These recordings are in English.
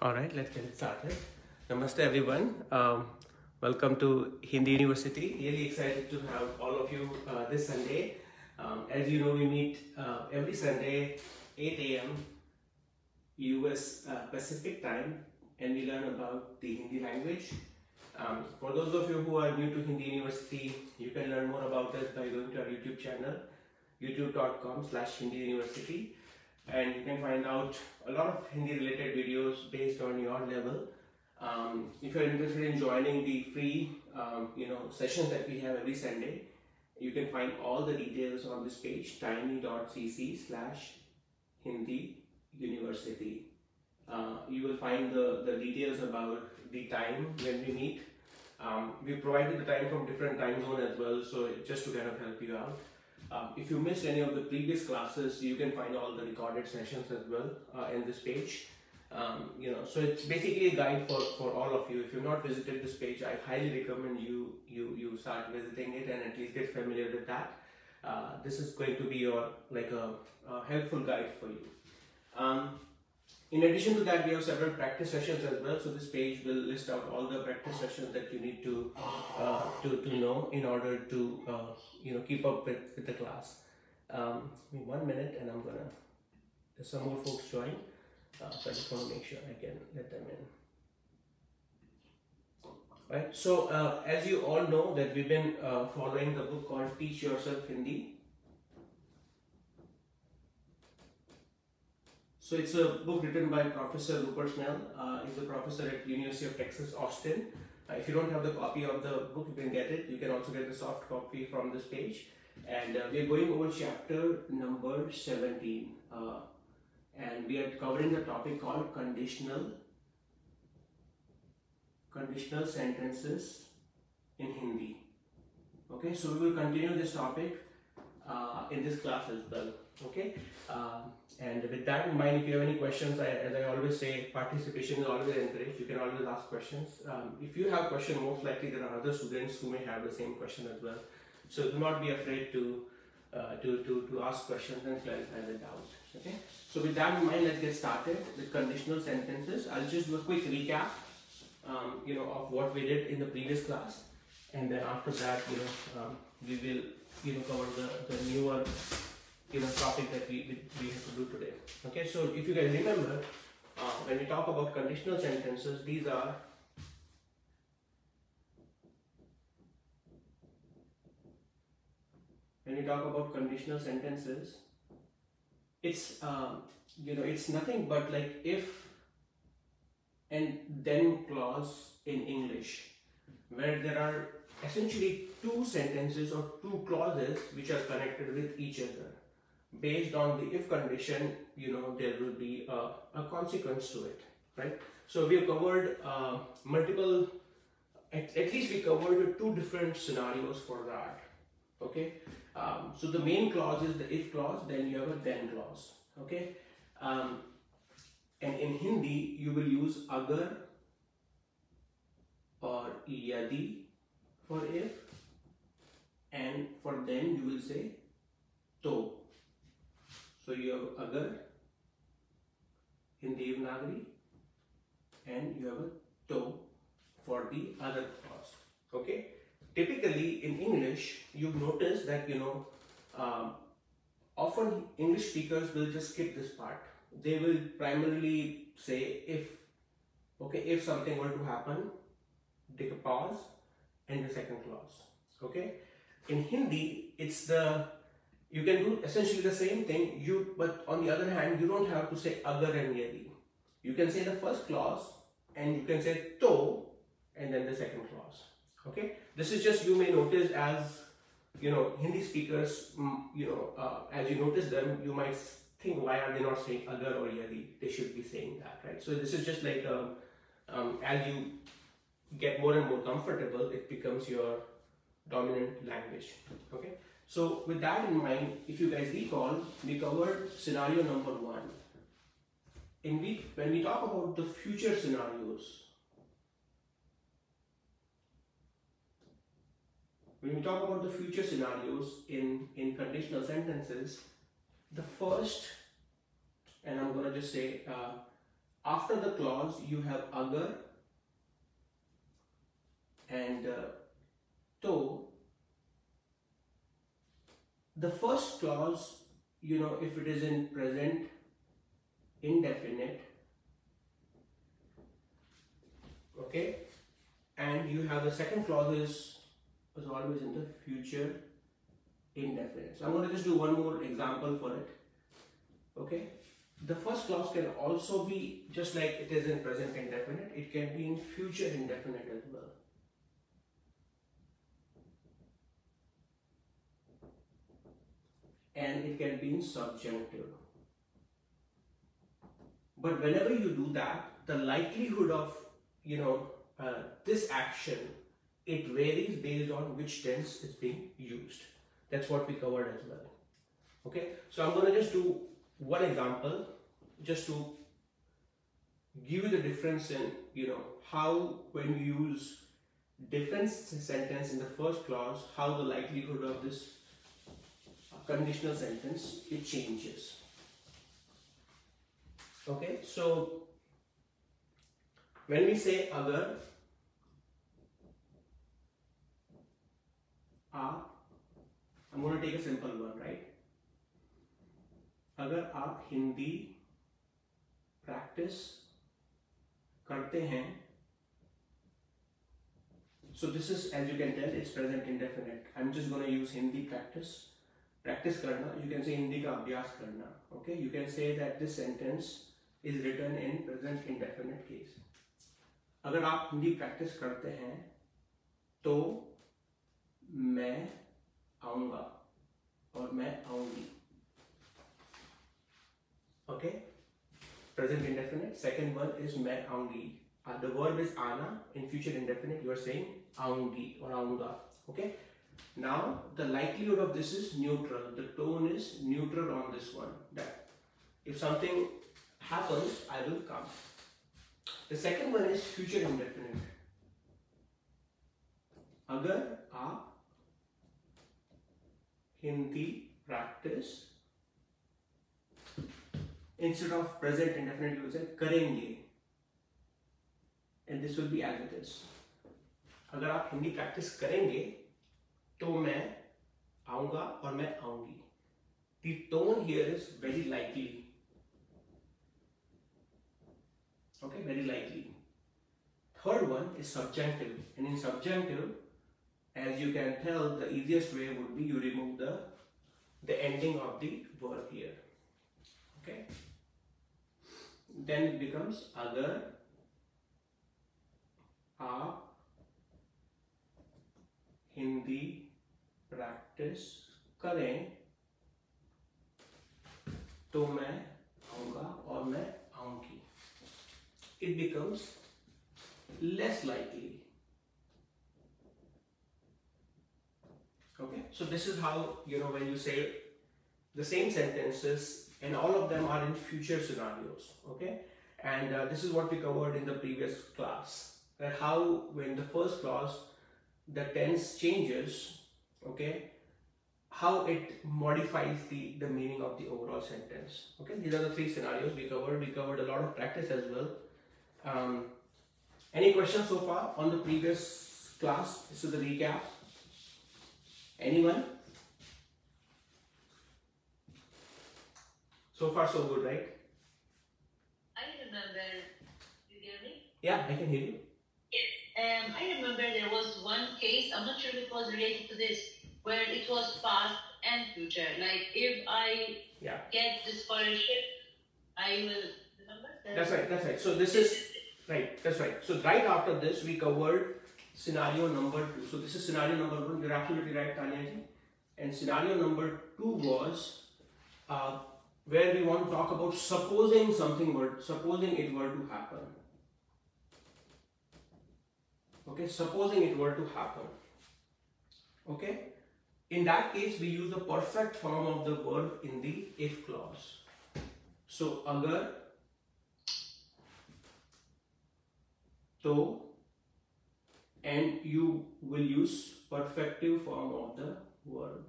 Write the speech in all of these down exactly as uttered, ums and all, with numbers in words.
All right, let's get it started. Namaste everyone. Um, welcome to Hindi University. Really excited to have all of you uh, this Sunday. Um, as you know, we meet uh, every Sunday, eight A M U S uh, Pacific time, and we learn about the Hindi language. Um, for those of you who are new to Hindi University, you can learn more about us by going to our YouTube channel, youtube dot com slash Hindi University. And you can find out a lot of Hindi related videos based on your level. Um, if you're interested in joining the free um, you know, sessions that we have every Sunday, you can find all the details on this page, tiny dot c c slash Hindi University. Uh, you will find the, the details about the time when we meet. Um, we provided the time from different time zones as well, so just to kind of help you out. Um, if you missed any of the previous classes, you can find all the recorded sessions as well uh, in this page. Um, you know, so it's basically a guide for, for all of you. If you've not visited this page, I highly recommend you you you start visiting it and at least get familiar with that. Uh, this is going to be your like a, a helpful guide for you. Um, in addition to that, we have several practice sessions as well. So this page will list out all the practice sessions that you need to uh, to to know in order to uh, you know keep up with, with the class. Um, give me one minute, and I'm gonna. There's some more folks join. Uh, so I just want to make sure I can let them in. Right. So uh, as you all know that we've been uh, following the book called Teach Yourself Hindi. So it's a book written by Professor Rupert Snell. Uh, he's a professor at University of Texas Austin. Uh, if you don't have the copy of the book, you can get it. You can also get the soft copy from this page. And uh, we're going over chapter number seventeen. Uh, And we are covering the topic called conditional, conditional sentences in Hindi. Okay, so we will continue this topic uh, in this class as well. Okay, uh, and with that in mind, if you have any questions, I, as I always say, participation is always encouraged. You can always ask questions. Um, if you have questions, most likely there are other students who may have the same question as well. So do not be afraid to uh, to, to to ask questions and clarify the doubt. Okay. So with that in mind, let's get started with conditional sentences. I'll just do a quick recap, um, you know, of what we did in the previous class, and then after that, you know, um, we will, you know, cover the, the newer, you know, topic that we, we, we have to do today. Okay, so if you guys remember, uh, when we talk about conditional sentences, these are when we talk about conditional sentences. It's um, you know it's nothing but like if and then clause in English, where there are essentially two sentences or two clauses which are connected with each other. Based on the if condition, you know there will be a, a consequence to it, right? So we have covered uh, multiple, at, at least we covered two different scenarios for that. Okay, um, so the main clause is the if clause, then you have a then clause. Okay, um, and in Hindi you will use agar or yadi for if, and for then you will say to. So you have agar in Devanagari and you have a to for the other clause. Okay. Typically in English, you've noticed that, you know, um, often English speakers will just skip this part. They will primarily say if, okay, if something were to happen, take a pause and the second clause, okay? In Hindi, it's the, you can do essentially the same thing, you, but on the other hand, you don't have to say agar and yadi. You can say the first clause and you can say to and then the second clause. Okay, this is just, you may notice as, you know, Hindi speakers, you know, uh, as you notice them, you might think, why are they not saying agar or yadi? They should be saying that, right? So this is just like, um, um, as you get more and more comfortable, it becomes your dominant language, okay? So with that in mind, if you guys recall, we covered scenario number one. In we, when we talk about the future scenarios, When we talk about the future scenarios in, in conditional sentences, the first, and I'm going to just say uh, After the clause, you have agar and uh, to. The first clause, you know, if it is in present indefinite, okay, and you have the second clause is, is always in the future indefinite. So I'm going to just do one more example for it. Okay, the first clause can also be just like it is in present indefinite, it can be in future indefinite as well. And it can be in subjunctive. But whenever you do that, the likelihood of, you know, uh, this action, it varies based on which tense is being used. That's what we covered as well. Okay, so I'm going to just do one example just to give you the difference in, you know, how when you use different sentence in the first clause, how the likelihood of this conditional sentence, it changes. Okay, so when we say agar aap, I'm going to take a simple one, right? अगर आप Hindi practice करते हैं, so this is, as you can tell, it's present indefinite. I'm just going to use Hindi practice. Practice करना, you can say Hindi का अभ्यास करना. Okay, you can say that this sentence is written in present indefinite case. अगर आप Hindi practice करते हैं तो मैं आऊंगा और मैं आऊंगी. Okay, present indefinite. Second one is मैं आऊंगी. Uh, the verb is आना. In future indefinite, you are saying आऊंगी or आऊंगा. Okay. Now the likelihood of this is neutral. The tone is neutral on this one. That if something happens, I will come. The second one is future indefinite. अगर आप Hindi practice, instead of present indefinite, you will say करेंगे, and this will be as it is. अगर आप Hindi practice करेंगे तो मैं आऊंगा और मैं आऊंगी. The tone here is very likely. Okay, very likely. Third one is subjunctive, and in subjunctive, as you can tell, the easiest way would be you remove the the ending of the verb here. Okay, then it becomes agar aap Hindi practice करें तो मैं आऊंगा और मैं आऊंगी. It becomes less likely. Okay, so this is how, you know, when you say the same sentences and all of them are in future scenarios. Okay, and uh, this is what we covered in the previous class, that how when the first clause, the tense changes, okay, how it modifies the, the meaning of the overall sentence. Okay, these are the three scenarios we covered. We covered a lot of practice as well. Um, any questions so far on the previous class? This is the recap. Anyone? So far so good, right? I remember. You hear me? Yeah, I can hear you. Um, I remember there was one case, I'm not sure if it was related to this, where it was past and future. Like if I yeah. get the scholarship, I will, remember? That? That's right, that's right. So this is, right, that's right. So right after this, we covered scenario number two. So this is scenario number one. You're absolutely right, Tanya ji. And scenario number two was uh, where we want to talk about supposing something were, supposing it were to happen. Okay, supposing it were to happen. Okay, in that case, we use the perfect form of the verb in the if clause. So, agar, to, and you will use perfective form of the verb.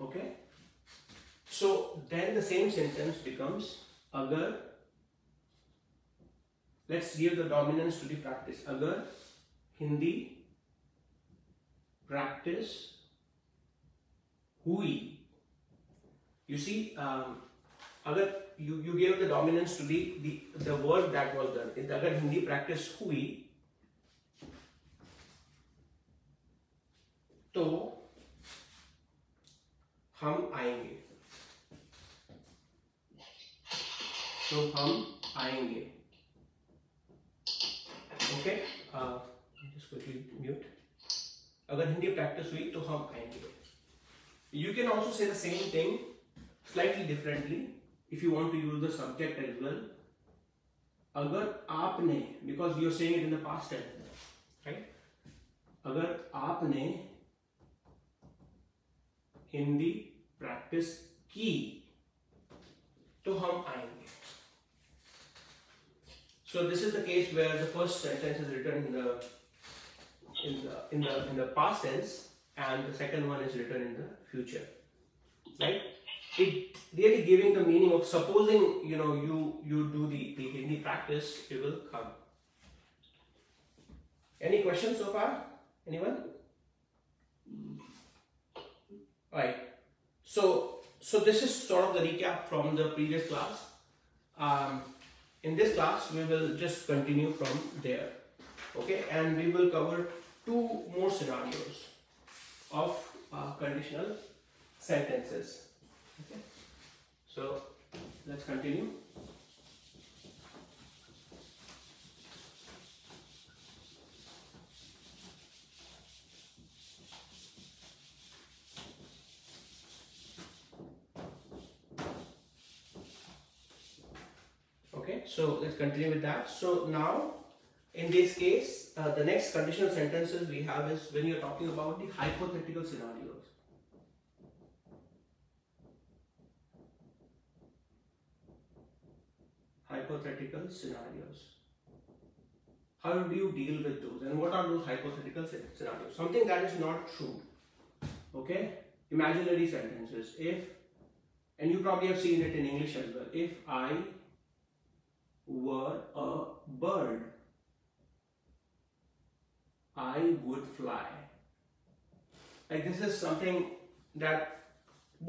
Okay, So then the same sentence becomes agar. Let's give the dominance to the practice. Agar Hindi practice hui. You see, um, agar you, you gave the dominance to the, the, the word that was done. Agar Hindi practice hui. तो हम आएंगे तो हम आएंगे okay just quickly mute अगर Hindi practice हुई तो हम आएंगे. You can also say the same thing slightly differently if you want to use the subject as well. अगर आपने because you are saying it in the past tense right अगर आपने Hindi practice की तो हम आएंगे. So this is the case where the first sentence is written in the in the in the in the past tense and the second one is written in the future right. It really giving the meaning of supposing you know you you do the, the Hindi practice it will come. Any questions so far? Anyone? Right. So, so this is sort of the recap from the previous class. Um, in this class, we will just continue from there. Okay, and we will cover two more scenarios of uh, conditional sentences. Okay. So, let's continue. So let's continue with that. So now, in this case, uh, the next conditional sentences we have is when you're talking about the hypothetical scenarios. Hypothetical scenarios. How do you deal with those? And what are those hypothetical scenarios? Something that is not true. Okay? Imaginary sentences. If, and you probably have seen it in English as well. If I were a bird, I would fly. Like this is something that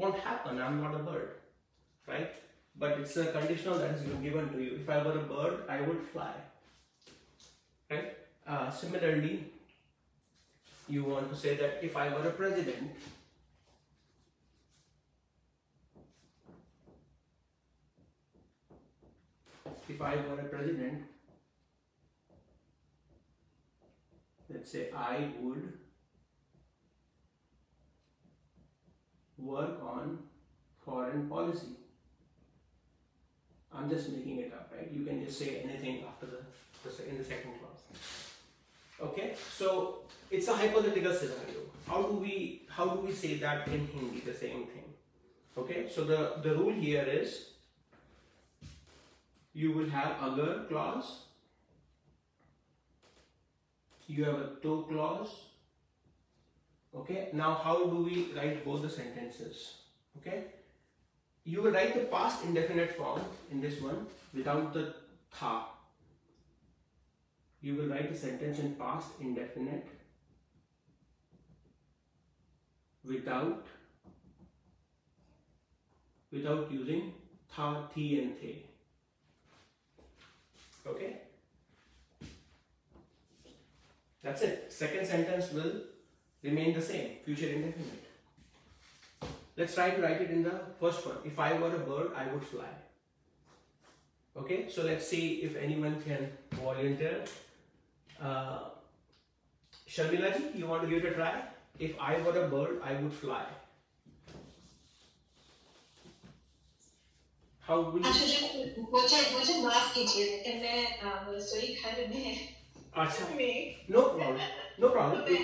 won't happen. I'm not a bird, right? But it's a conditional that has been given to you. If I were a bird, I would fly, right? Uh, similarly, you want to say that if I were a president, if I were a president, let's say I would work on foreign policy. I'm just making it up, right? You can just say anything after the in the second class. Okay, so it's a hypothetical scenario. How do we how do we say that in Hindi? The same thing. Okay, so the, the rule here is you will have agar clause, you have a to clause. Okay, now how do we write both the sentences? Okay, you will write the past indefinite form in this one without the tha. You will write the sentence in past indefinite without without using tha, thi and the. Okay, that's it. Second sentence will remain the same, future indefinite. Let's try to write it in the first one. If I were a bird, I would fly. Okay, so let's see if anyone can volunteer. Uh, Sharmila ji, you want to give it a try? If I were a bird, I would fly. अच्छा जो मुझे मुझे माफ कीजिए कि मैं रसोई घर में अच्छा no problem no problem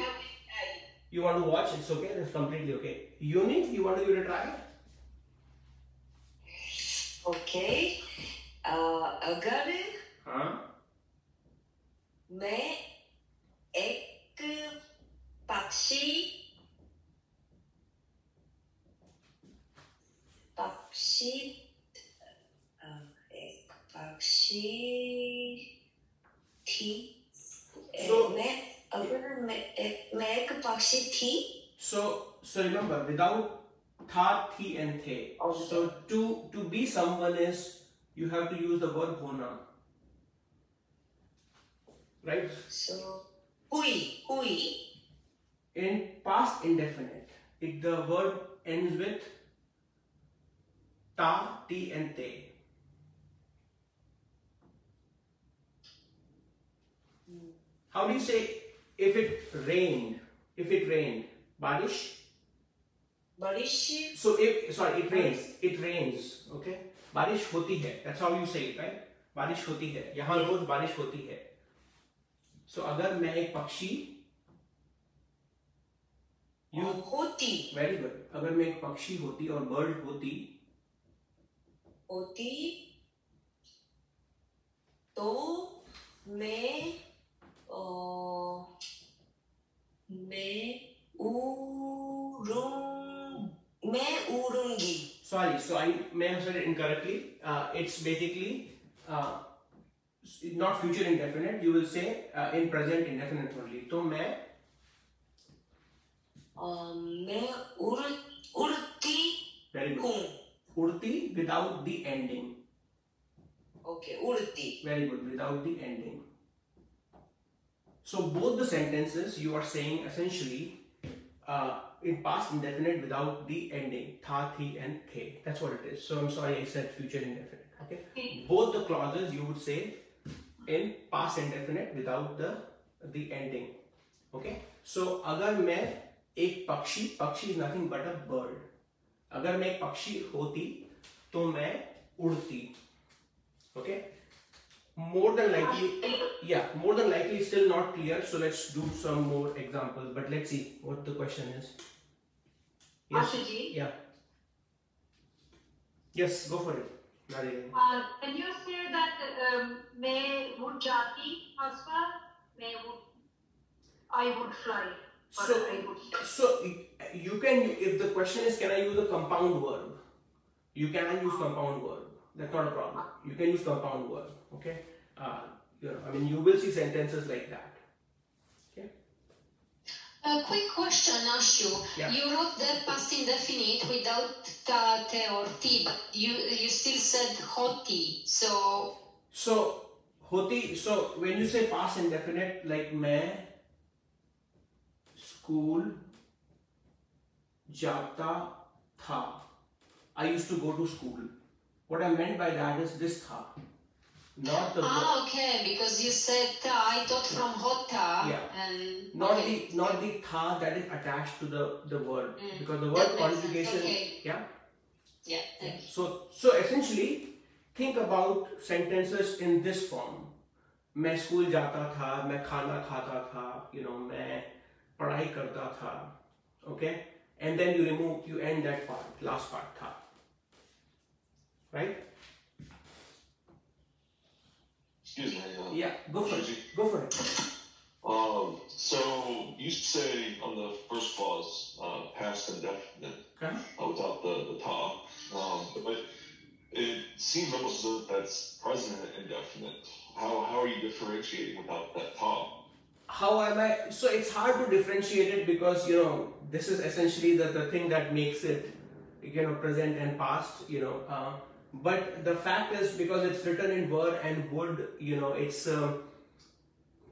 you want to watch it's okay it's completely okay. Yoni, you want to give it a try? Okay, अगर हाँ मैं एक पक्षी So, so remember, without tha, thi and the. Okay. So to, to be someone is, you have to use the verb hona. Right? So, hui, hui. In past indefinite, if the verb ends with ta, ti and te. How do you say if it rained? If it rained, barish? Barish. So if, sorry, it rains. It rains, okay? Barish hoti hai. That's how you say it, right? Barish hoti hai. Yahan roz barish hoti hai. So agar main ek pakshi. You, hoti. Very good. Agar main ek pakshi hoti or bird hoti. Hoti. To main. Oh, मैं उड़ूं, मैं उड़ूंगी. Sorry, so I may have said it incorrectly. Uh, it's basically uh, not future indefinite. You will say uh, in present indefinite only. तो मैं, uh, मैं उड़, उड़ती हूँ. उड़ती without the ending. Okay, उड़ती. Very good, without the ending. So both the sentences you are saying essentially uh, in past indefinite without the ending tha, thi and the. That's what it is. So I'm sorry I said future indefinite. Okay. Okay. Both the clauses you would say in past indefinite without the the ending. Okay. So agar main ek pakshi, pakshi is nothing but a bird. Agar main ek pakshi hoti, to main udti. Okay. More than likely, yeah, more than likely still not clear. So let's do some more examples, but let's see what the question is. Yes. Ashuji? Yeah. Yes, go for it. Uh, can you say that um, main would jati as well? Main would, I would fly. So, I would fly. So you can, if the question is, can I use a compound verb? You can use compound verb. That's not a problem. You can use compound verb. Okay, uh, you know, I mean, you will see sentences like that. Okay. A quick question, Ashu. Yeah. You wrote the past indefinite without ta, te, or ti, but you you still said hoti. So. So hoti. So when you say past indefinite, like main school jata tha. I used to go to school. What I meant by that is this tha, not the. Ah, okay, because you said tha, I thought from hota. Yeah. And not okay. the not the tha that is attached to the the verb mm. because the word conjugation. Okay. Yeah. Yeah. Okay. So so essentially, think about sentences in this form. मैं school जाता था, मैं खाना खाता था, you know, मैं पढ़ाई करता था. Okay, and then you remove, you end that part, last part tha. Right? Excuse me. Uh, yeah, go for it. Go for it. Um, so you say on the first clause, uh, past indefinite, okay. uh, without the, the ta, um, but it seems almost as though that's present indefinite. How how are you differentiating without that ta? How am I? So it's hard to differentiate it because you know this is essentially the the thing that makes it, you know, present and past. You know. Uh, But the fact is, because it's written in word and would, you know, it's uh,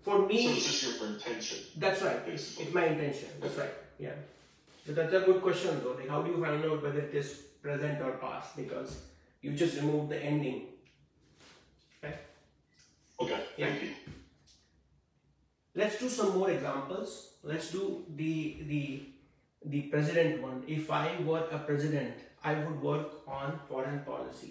for me. So it's just your intention. That's right. Basically. It's my intention. That's right. Yeah. But that's a good question though. Like, how do you find out whether it is present or past? Because you just remove the ending. Okay. Okay. Yeah. Thank you. Let's do some more examples. Let's do the the the president one. If I were a president, I would work on foreign policy.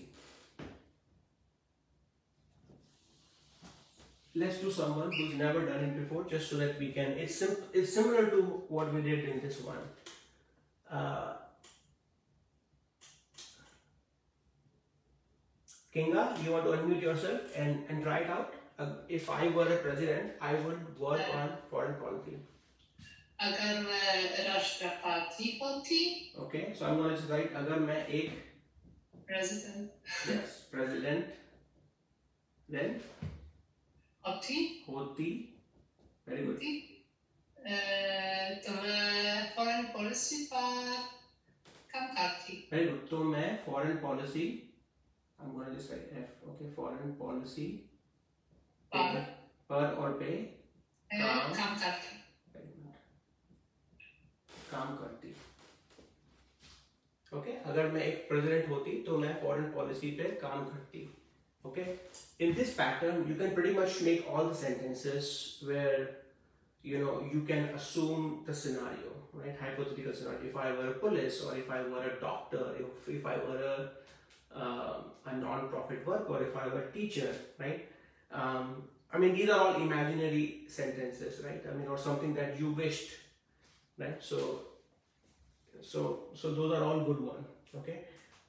Let's do someone who's never done it before, just so that we can. It's sim it's similar to what we did in this one. Uh, Kinga, you want to unmute yourself and and try it out. Uh, if I were a president, I would work on foreign policy. अगर मैं राष्ट्रपति होती. Okay, so I'm going to write अगर मैं एक President. Yes, president. Then? Hoti. Hoti. Very good. Hoti. Uh, तो मैं foreign policy पर काम करती. Very good. तो मैं foreign policy. I'm gonna just write F. Okay, foreign policy. पर. पर और पे. काम. काम करती. Very good. काम करती. Okay okay? अगर मैं एक प्रेसिडेंट होती तो मैं फॉरेन पॉलिसी पे काम करती. Okay, in this pattern you can pretty much make all the sentences where you know you can assume the scenario, right, hypothetical scenario. If I were a police or if I were a doctor, if I were a non profit work or if I were a teacher, right. I mean these are all imaginary sentences, right. I mean or something that you wished, right. So So, so those are all good one. Okay,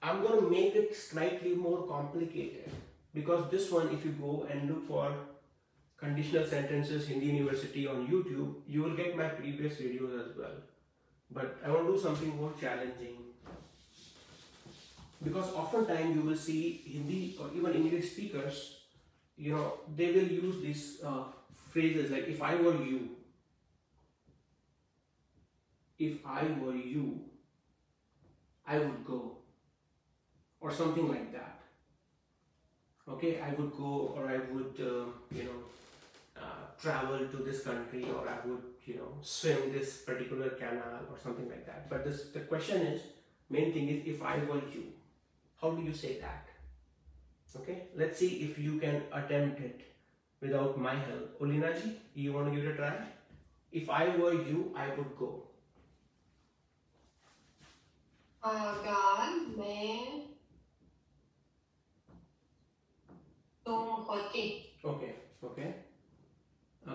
I'm going to make it slightly more complicated because this one, if you go and look for conditional sentences Hindi University on YouTube, you will get my previous videos as well. But I want to do something more challenging because oftentimes you will see Hindi or even English speakers, you know, they will use these uh, phrases like "if I were you." If I were you, I would go, or something like that. Okay, I would go, or I would, uh, you know, uh, travel to this country, or I would, you know, swim this particular canal, or something like that. But this, the question is, main thing is, if I were you, how do you say that? Okay, let's see if you can attempt it without my help. Olinaji, you want to give it a try? If I were you, I would go. अगर मैं तुम होती, okay okay,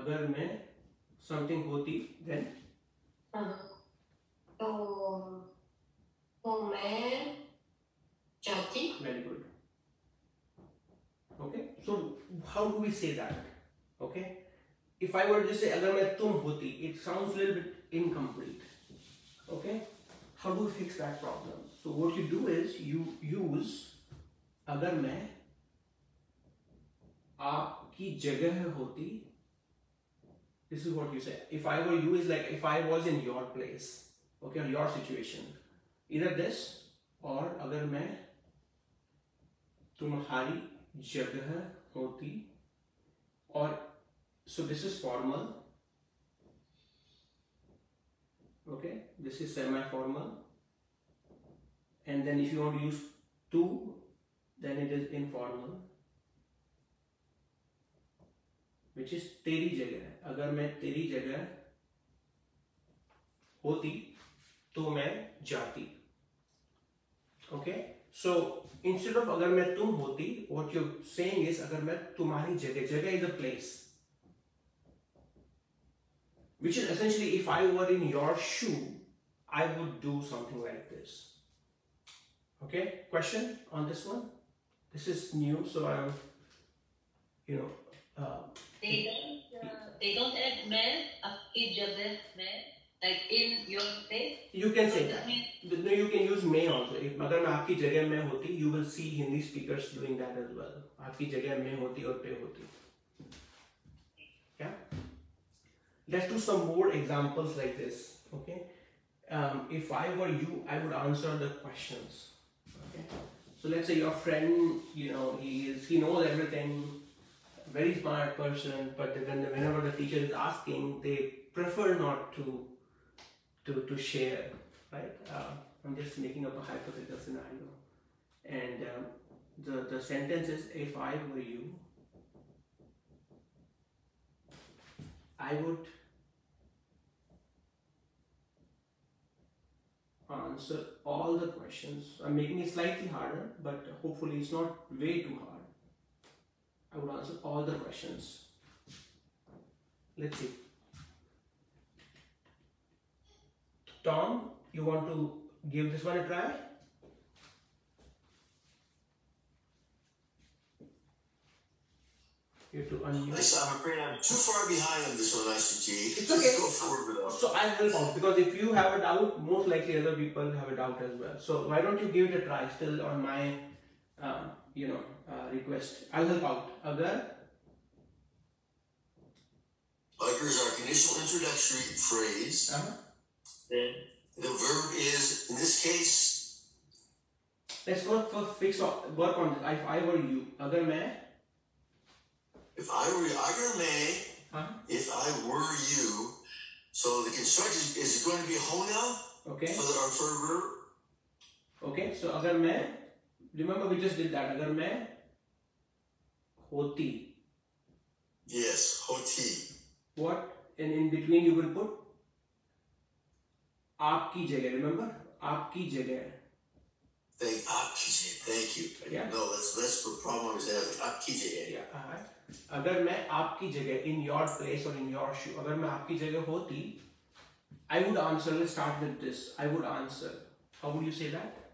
अगर मैं something होती then तो तो मैं जाती. Very good. Okay, so how do we say that? Okay, if I were to say अगर मैं तुम होती, it sounds little bit incomplete. Okay, how do you fix that problem? So what you do is you use अगर मैं आपकी जगह होती, this is what you say. If I were you is like if I was in your place, okay, or your situation, either this or अगर मैं तुम्हारी जगह होती. और so this is formal. Okay, this is semi-formal, and then if you want to use "tu," then it is informal, which is तेरी जगह. अगर मैं तेरी जगह होती तो मैं जाती. Okay, so instead of अगर मैं तुम होती, what you're saying is अगर मैं तुम्हारी जगह. जगह is a place. Which is essentially, if I were in your shoe, I would do something like this. Okay, question on this one? This is new, so I'm, you know. Uh, they don't, uh, they don't add "main" after "jagah" "main," like in your place. You can say that. No, you can use "main" also. If अगर मैं आपकी जगह में होती, you will see Hindi speakers doing that as well. आपकी जगह में होती और पे होती. Yeah. Let's do some more examples like this. Okay, um, if I were you, I would answer the questions. Okay, so let's say your friend, you know, he is he knows everything, very smart person, but when whenever the teacher is asking, they prefer not to to to share, right? Uh, I'm just making up a hypothetical scenario, and um, the the sentence is, if I were you, I would answer all the questions. I'm making it slightly harder, but hopefully it's not way too hard. I would answer all the questions. Let's see. Tom, you want to give this one a try? You have to unmute. Listen, I'm afraid I'm too far behind on this one, I C G. It's okay. Go forward with us. So I'll help out because if you have a doubt, most likely other people have a doubt as well. So why don't you give it a try still on my uh, you know, uh, request. I'll help out. Agar? Like is our conditional introductory phrase. Uh-huh. Then the verb is, in this case. Let's work for fix work on this. If I were you, agar main. If I were agar main, huh? If I were you. So the construction is going to be hona. Okay. So that our verb. Okay. So agar main. Remember we just did that. Agar main. Hoti. Yes, hoti. What? And in between you will put आपकी जगह. Remember, आपकी जगह. Thank आपकी जगह. Thank you. Yeah. No, that's that's the problem is that आपकी जगह. Yeah. Uh -huh. अगर मैं आपकी जगह, in your place or in your shoe, अगर मैं आपकी जगह होती, I would answer. Let's start with this. I would answer. How would you say that?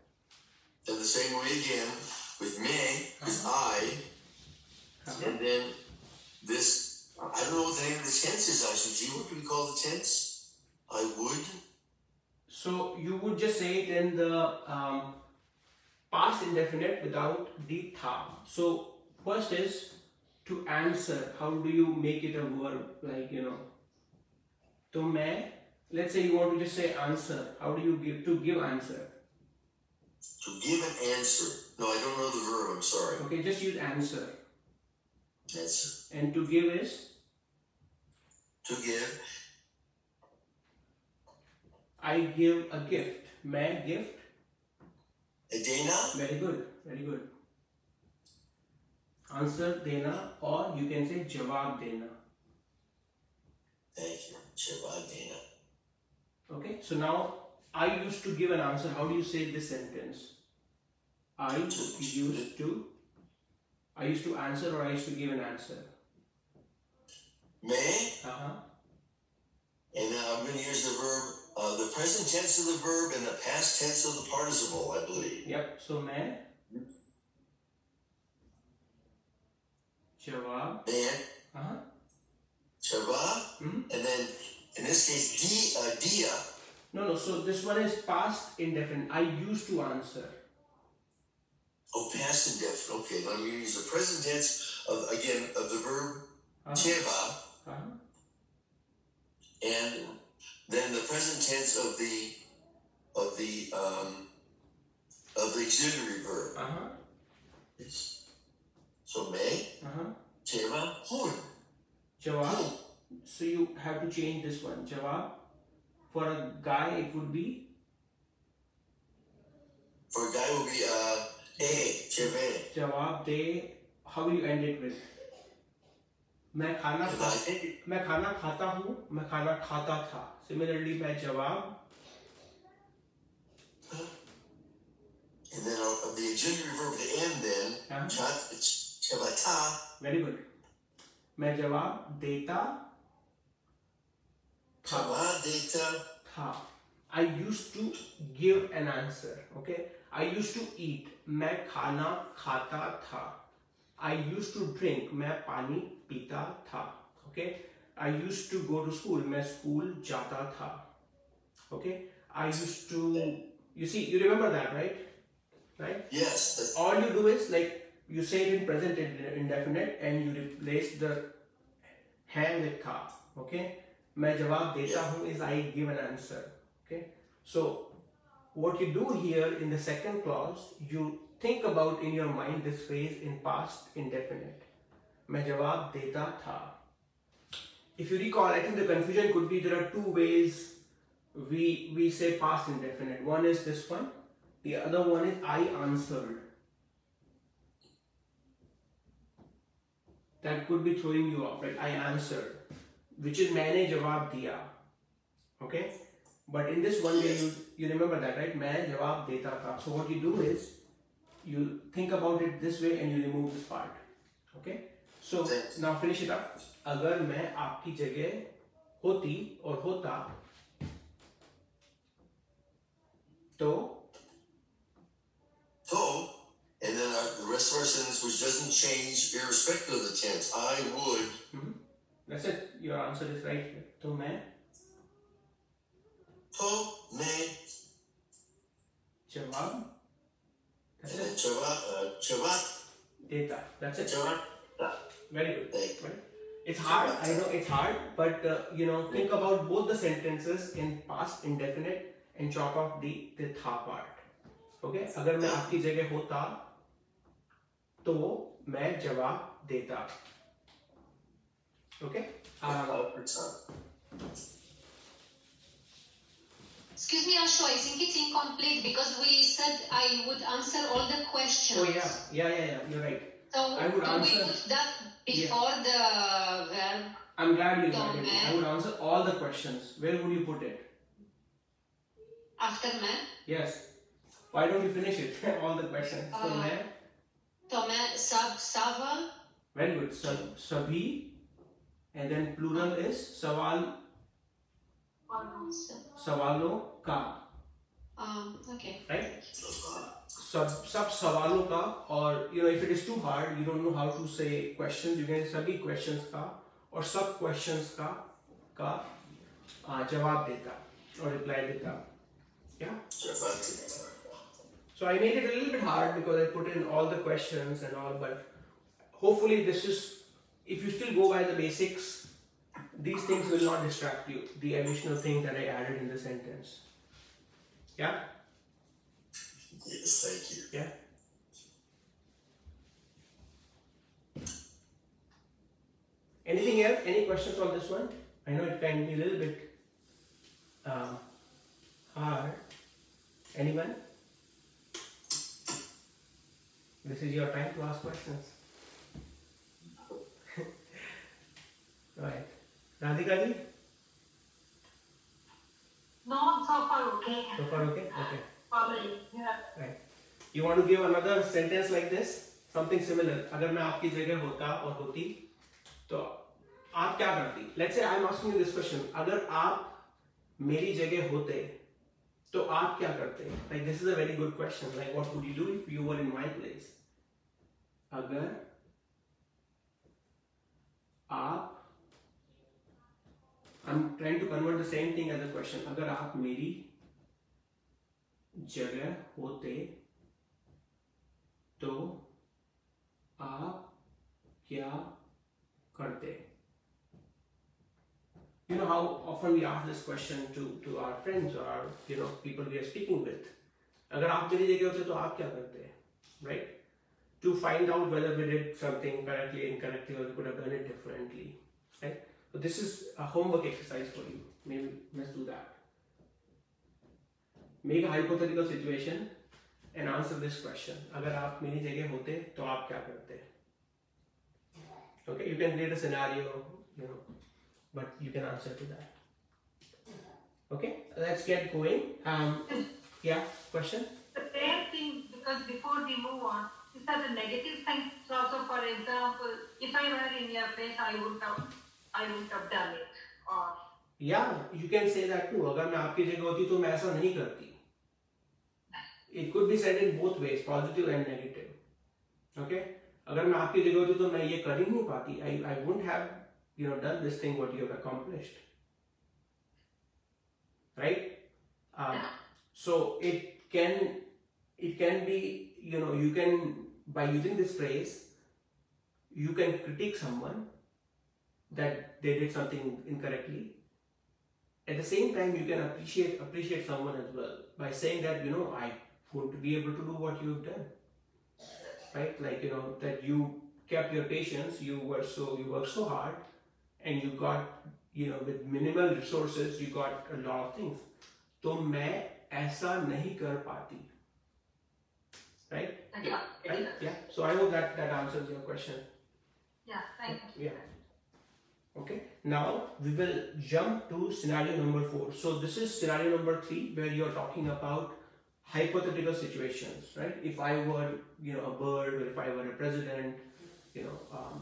In the same way again with me is uh -huh. I, uh -huh. and then this. I don't know what the name of the tense is. Actually, G, what do we call the tense? I would. So you would just say it in the um, past indefinite without the tha. So first is to answer. How do you make it a verb? Like, you know, to main. Let's say you want to just say answer. How do you give to give answer? To give an answer. No, I don't know the verb. I'm sorry. Okay, just use answer. Answer. And to give is? To give. I give a gift. Main gift. Dena. Very good. Very good. Answer dena, or you can say jawab dena. Thank you. Jawab dena. Okay. So now I used to give an answer. How do you say this sentence? I used to. I used to answer, or I used to give an answer. Main. Uh huh. And uh, I'm going to use the verb. Uh, the present tense of the verb and the past tense of the participle, I believe. Yep. So, main. Jawab. Main. Uh huh. Jawab. Mm-hmm. And then, in this case, di, uh, dia. No, no. So this one is past indefinite. I used to answer. Oh, past indefinite. Okay. Now I'm going to use the present tense of again of the verb jawab. Uh-huh. Uh-huh. And then the present tense of the of the um, of the auxiliary verb. Uh huh. Yes. So may. Uh huh. Jawab hun. Jawab. So you have to change this one. Jawab. For a guy, it would be. For a guy, it would be uh de jawab. Jawab de. How will you end it with? मैं खाना खा मैं खाना खाता हूँ मैं खाना खाता था. Similarly, मैं जवाब and then of the auxiliary verb to end then जवाता. Very good. मैं जवाब देता था. जवाब देता था. I used to give an answer. Okay. I used to eat. मैं खाना खाता था. I used to drink. मैं पानी पीता था. Okay. I used to go to school. मैं स्कूल जाता था. Okay. I used to. You see, you remember that, right? Right. Yes. All you do is like you say it in present indefinite and you replace the है with था. Okay. मैं जवाब देता हूँ is I give an answer. Okay. So what you do here in the second clause, you think about in your mind this phrase in past indefinite. मैं जवाब देता था. If you recall, I think the confusion could be there are two ways we we say past indefinite. One is this one, the other one is I answered. That could be throwing you off, right? I answered, which is मैंने जवाब दिया. Okay, but in this one way you you remember that, right? मैं जवाब देता था. So what you do is you think about it this way and you remove this part. Okay. So now finish it up. अगर मैं आपकी जगह होती और होता तो तो and then our, the rest of our sentence which doesn't change irrespective of the tense. I would. Mm-hmm. That's it. Your answer is right here. तो मैं तो मैं जवाब Data. That's it. Very good. Right? It's hard. I know it's hard, but uh, you know, think about both the sentences in past indefinite and chop off the the tha part. Okay? अगर मैं आपकी जगह होता तो मैं जवाब देता. Okay? Excuse me, Ashu, I think it's incomplete because we said I would answer all the questions. Oh yeah, yeah, yeah, yeah. You're right. So I would answer. We put that before yeah. the verb. I'm glad you got it. I would answer all the questions. Where would you put it? After man. Yes. Why don't you finish it? all the questions. Uh, so man. So man, sab, saval. Very good. Sab, sabhi, and then plural is sawal. सवालों का right सब सब सवालों का और you know if it is too hard you don't know how to say question you can सभी questions का और सब क्वेश्चंस का का जवाब देता और रिप्लाई देता या so I made it a little bit hard because I put in all the questions and all but hopefully this is if you still go by the basics these things will not distract you the additional thing that I added in the sentence yeah yes thank you yeah anything else any questions on this one I know it can be a little bit uh, hard anyone this is your time to ask questions right Radhika ji no so far okay so far okay okay probably yeah. right you want to give another sentence like this something similar अगर मैं आपकी जगह होता और होती तो आप क्या करती let's say I'm asking you this question अगर आप मेरी जगह होते तो आप क्या करते like this is a very good question like what would you do if you were in my place अगर आप I'm trying to convert the same thing as the question. अगर आप मेरी जगह होते तो आप क्या करते? You know how often we ask this question to to our friends or our, you know people we are speaking with. अगर आप मेरी जगह होते तो आप क्या करते? Right? To find out whether we did something correctly, incorrectly, or we could have done it differently. Right? So this is a homework exercise for you. Maybe let's do that. Make a hypothetical situation and answer this question. अगर आप मेरी जगह होते तो आप क्या करते? Okay, you can create a scenario, you know, but you can answer to that. Okay, let's get going. Um, yeah, question. The same thing because before we move on, you said the negative thing. So, for example, if I were in your place, I would have. I would have done it. Or yeah, you can say that too. अगर मैं आपकी जगह होती तो मैं ऐसा नहीं करती. It could be said in both ways, positive and negative. Okay? अगर मैं आपकी जगह होती तो मैं ये कर ही नहीं पाती. I I wouldn't have you know done this thing what you have accomplished. Right? Um, yeah. So it can it can be you know you can by using this phrase you can critique someone. That they did something incorrectly. At the same time, you can appreciate appreciate someone as well by saying that you know I wouldn't be able to do what you've done, right? Like you know that you kept your patience, you were so you worked so hard, and you got you know with minimal resources you got a lot of things. तो मैं ऐसा नहीं कर पाती, right? Yeah. Right? Yeah. So I hope that that answers your question. Yeah. Thank you. Yeah. Okay, now we will jump to scenario number four. So this is scenario number three where you are talking about hypothetical situations, right? If I were, you know, a bird, or if I were a president, you know, um,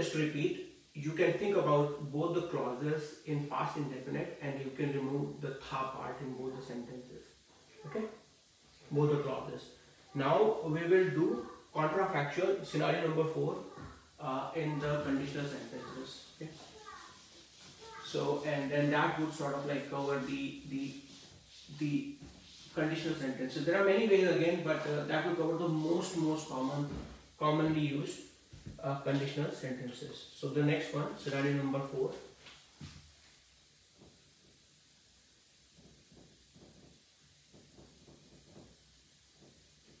just repeat. You can think about both the clauses in past indefinite, and you can remove the tha part in both the sentences. Okay, both the clauses. Now we will do contrafactual scenario number four uh, in the conditional sentences. Okay. So and then that would sort of like cover the the the conditional sentence. So there are many ways again, but uh, that will cover the most most common commonly used uh, conditional sentences. So the next one, scenario number four.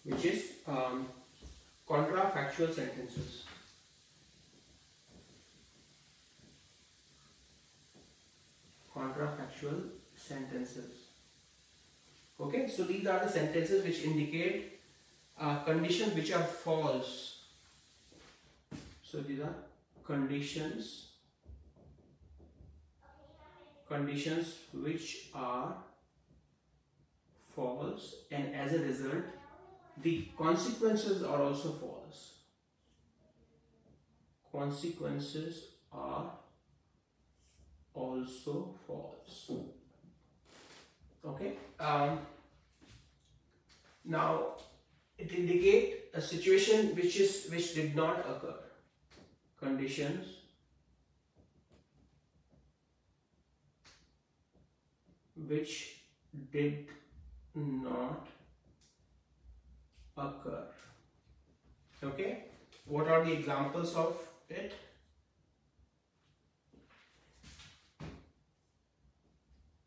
Which is um, contrafactual sentences. Contrafactual sentences. Okay, so these are the sentences which indicate uh, conditions which are false. So these are conditions, conditions which are false, and as a result, the consequences are also false. Consequences are also false. Okay. Um, now it indicates a situation which is which did not occur. Conditions which did not occur. Okay, what are the examples of it?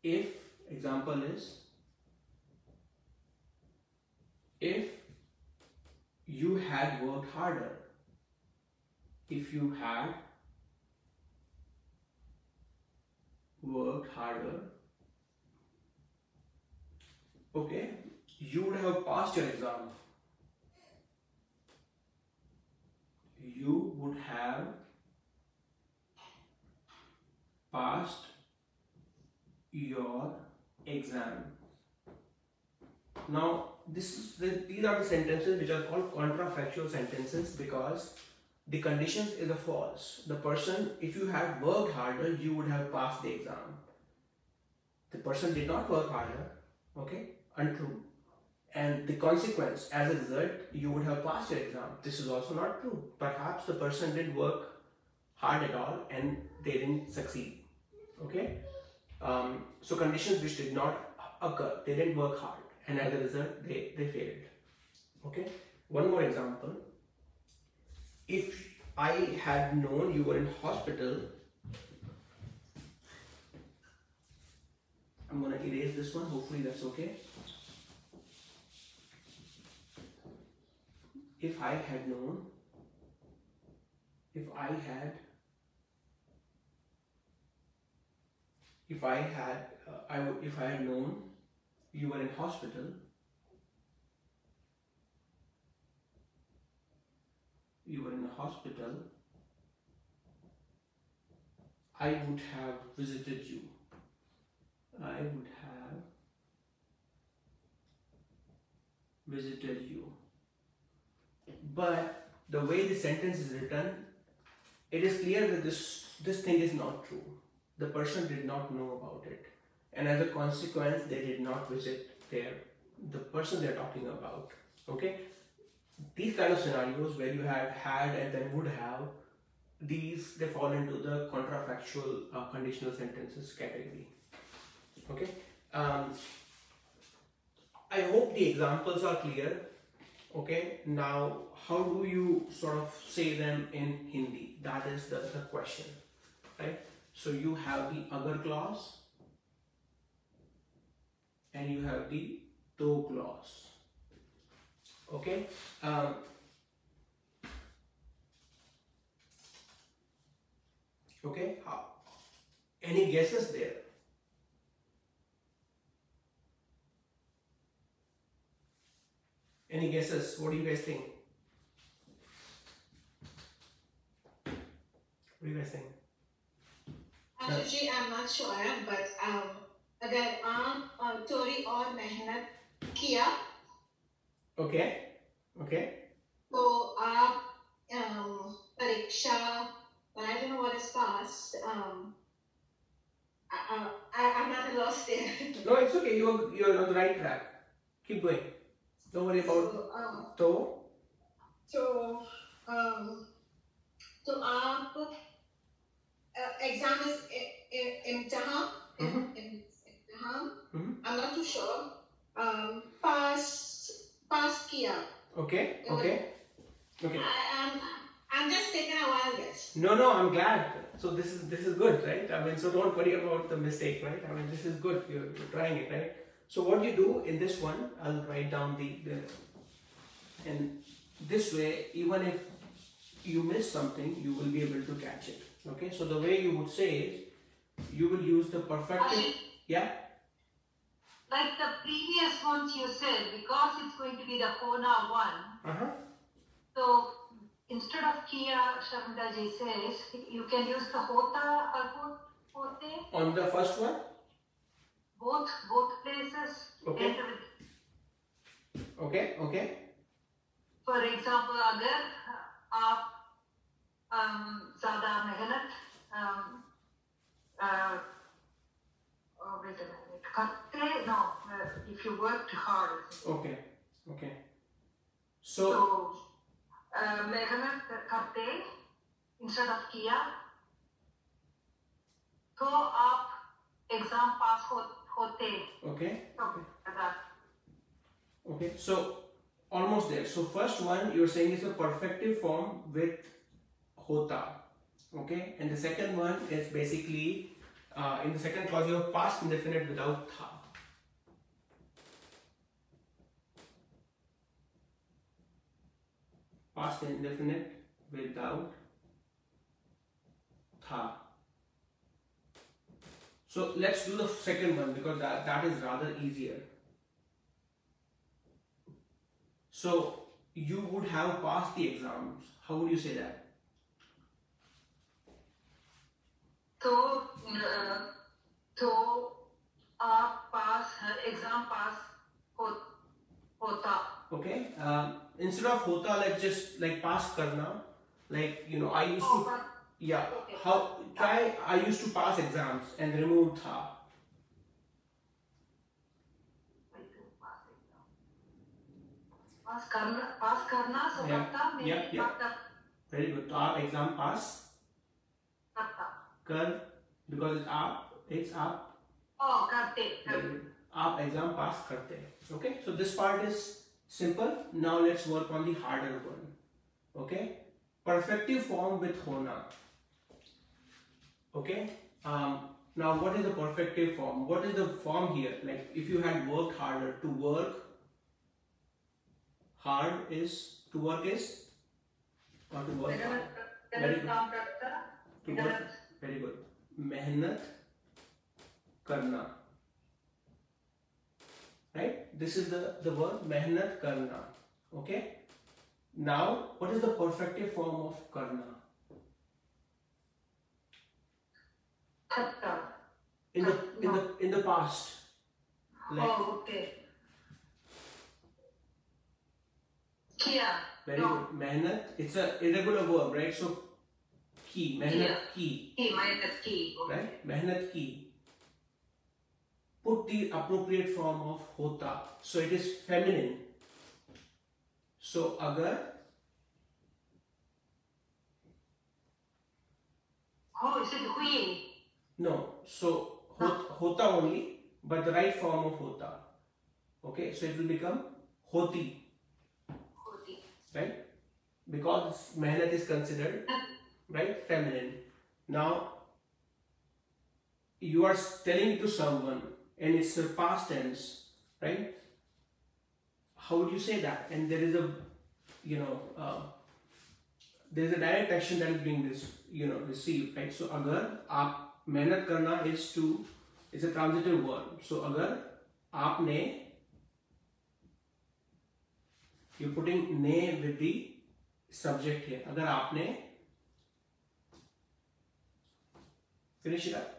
If, example is, if you had worked harder, if you had worked harder, okay, you would have passed your exam. You would have passed your exam. Now, this is the, these are the sentences which are called contrafactual sentences because the condition is a false. The person, if you had worked harder, you would have passed the exam. The person did not work harder. Okay, untrue. And the consequence, as a result, you would have passed your exam. This is also not true. Perhaps the person didn't work hard at all and they didn't succeed. Okay. Um, so conditions which did not occur, they didn't work hard, and as a result, they, they failed. Okay. One more example. If I had known you were in hospital, I'm going to erase this one. Hopefully that's okay. If I had known, if I had, if I had, uh, I w if I had known you were in hospital, you were in the hospital, I would have visited you. I would have visited you. But the way the sentence is written, it is clear that this, this thing is not true. The person did not know about it. And as a consequence, they did not visit their, the person they're talking about. Okay? These kind of scenarios where you had had and then would have, these, they fall into the contrafactual uh, conditional sentences category. Okay? Um, I hope the examples are clear. Okay, now how do you sort of say them in Hindi? That is the, the question, right? So you have the agar clause and you have the to clause. Okay, um, okay, how? Any guesses there? Any guesses? What do you guys think? What do you guys think? Actually, I'm not sure, but um, agar aam thodi aur mehnat kiya. Okay. Okay. So, aap um, pariksha, but I don't know what is past. Um, I, I, I'm not lost there. No, it's okay. You're you're on the right track. Keep going. Don't worry about um, to. So, um, so aap uh, exam is imtihan. I'm not too sure. पास पास किया. Okay, okay, okay. I'm I'm just taking a wild guess. No, no, I'm glad. So this is this is good, right? I mean, so don't worry about the mistake, right? I mean, this is good. You're, you're trying it, right? So what you do in this one, I'll write down the, the and this way, even if you miss something, you will be able to catch it. Okay. So the way you would say is, you will use the perfective. Yeah. Like the previous ones you said, because it's going to be the Kona one. Uh-huh. So instead of Kia, Sharmadaji says you can use the Hota or Hote. On the first one. Both both places. Okay. And with. Okay. Okay. For example, अगर आप um, ज़्यादा मेहनत um, uh, oh, wait a minute. Karte, no, uh, if you worked hard. Okay. Okay. So. So uh, मेहनत करते instead of किया, तो आप exam pass हो होते. Okay. Okay. Okay. So. Almost there. So first one you're saying is a perfective form with hota, okay, and the second one is basically uh, in the second clause you have past indefinite without tha. Past indefinite without tha. So let's do the second one because that, that is rather easier. So you would have passed the exams. How would you say that? So, uh, so uh, pass uh, exam pass ho- hota. Okay. Uh, instead of hota, let's just like pass karna. Like you know, I used to yeah. Okay. How try? I used to pass exams and remove tha. पास करना पास करना सकता मैं करता. Very good. तो आप exam पास करता कर because it's आप it's आप ओ करते आप एग्जाम पास करते. Okay, so this part is simple. Now let's work on the harder one. Okay, perfective form with होना. Okay, um, now what is the perfective form? What is the form here? Like if you had worked harder, to work hard is to work is or to work hard. Very good. To work. Very good. Mehnat karna. Right? This is the the word mehnat karna. Okay. Now, what is the perfective form of karna? Karta. In the in the in the past. Like, oh, okay. किया. Very no. good. मेहनत. It's a irregular verb, right? So की मेहनत की. की मेहनत की. Right? मेहनत की. Put the appropriate form of होता. So it is feminine. So अगर oh, is it हुई? No. So हो, होता only, but the right form of होता. Okay. So it will become होती. Right, because mehnat is considered right feminine. Now you are telling it to someone and it's a past tense, right? How would you say that? And there is a you know uh, there is a direct action that is being this you know received, right? So agar aap mehnat karna is to is a transitive verb. So agar aapne, you're putting ne with the subject here. अगर आपने finish it up.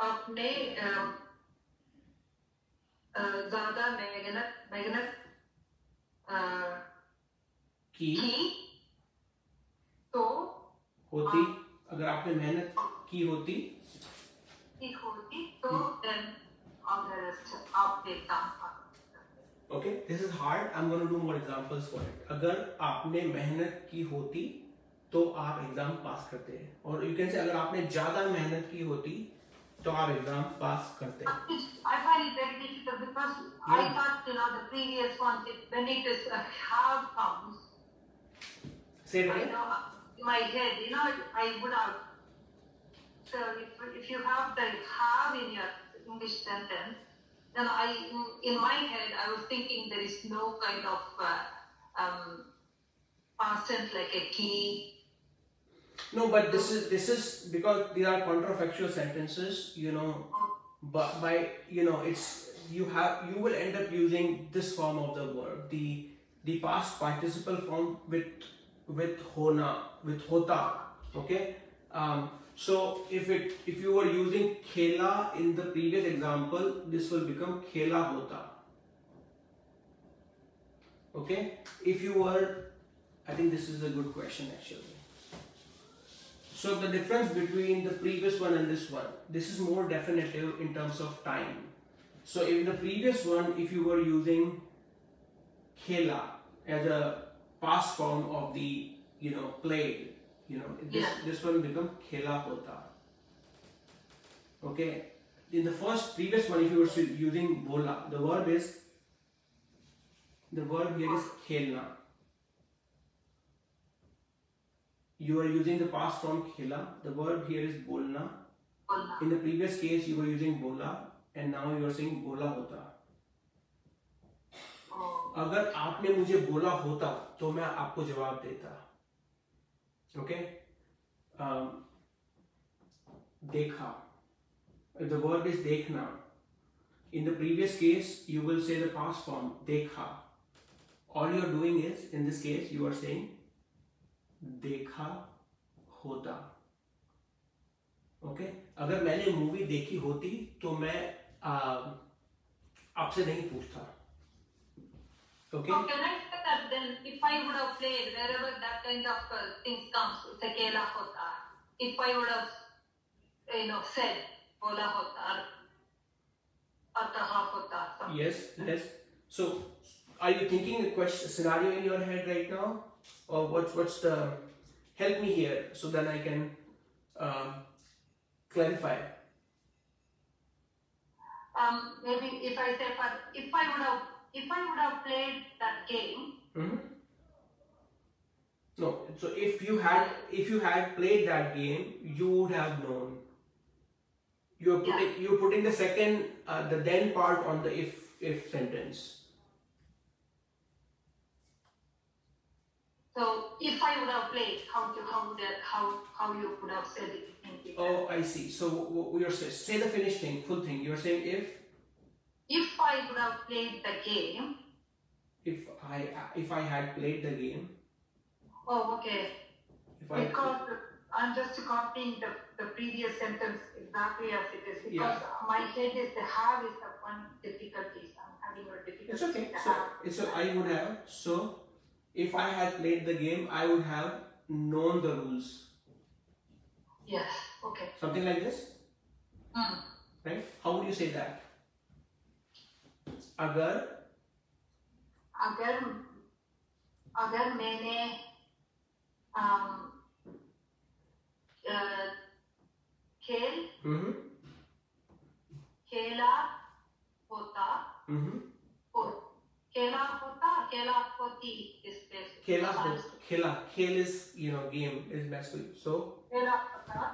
आपने ज़्यादा मेहनत मेहनत की तो होती. अगर आपने मेहनत की होती की होती तो then अगर आप देता. Okay, this is hard. I'm going to do more examples for it. अगर आपने मेहनत की होती तो आप एग्जाम पास करते हैं. और you can say अगर आपने ज्यादा मेहनत की होती तो आप एग्जाम पास करते हैं। I find it very difficult because yeah. I thought you know the previous ones when it is a hard problems. Say it again. I know in my head, you know, I would have. So if, if you have the have in your English sentence, then I in my head I was thinking there is no kind of uh, um, past tense like a key. No, but this is this is because these are counterfactual sentences, you know. But by you know, it's you have you will end up using this form of the verb, the the past participle form with with hona with hota. Okay. Um, so if it if you were using khela in the previous example, this will become khela hota. Okay. If you were, I think this is a good question actually. So the difference between the previous one and this one, this is more definitive in terms of time. So in the previous one, if you were using khela as a past form of the, you know, played, you know, this, this one become khela hota. Okay. In the first previous one, if you were using bola, the verb is, the verb here is khelna. You are using the past form khela. The verb here is bolna. In the previous case, you were using bola, and now you are saying bola hota. अगर आपने मुझे बोला होता, तो मैं आपको जवाब देता. Okay? Um, देखा. If the verb is देखना, in the previous case, you will say the past form देखा. All you are doing is, in this case, you are saying देखा होता. Okay okay? अगर मैंने मूवी देखी होती तो मैं आपसे नहीं पूछता. Okay yes yes so are you thinking a question scenario in your head right now? Or what's what's the help me here so then I can uh, clarify. Um, maybe if I say, but if I would have if I would have played that game. Mm-hmm. No, so if you had if you had played that game, you would have known. You're putting yeah. you're putting the second uh, the then part on the if if sentence. So if I would have played, how to how that how how you would have said it? Oh, I see. So you're saying say the finished thing, full thing. You're saying if if I would have played the game. If I if I had played the game. Oh, okay. If I because played. I'm just copying the the previous sentence exactly as it is because yeah. my head is the have is the one difficulty. I'm having a difficulty. It's okay. So it's a, I would have so. If I had played the game, I would have known the rules. Yes. Okay. Something like this. Hmm. Right? How would you say that? अगर अगर अगर मैंने um, uh, खेल mm-hmm. खेला होता mm-hmm. खेला होता खेला होती इस पे खेला खेला खेल is you know game is basically so खेला होता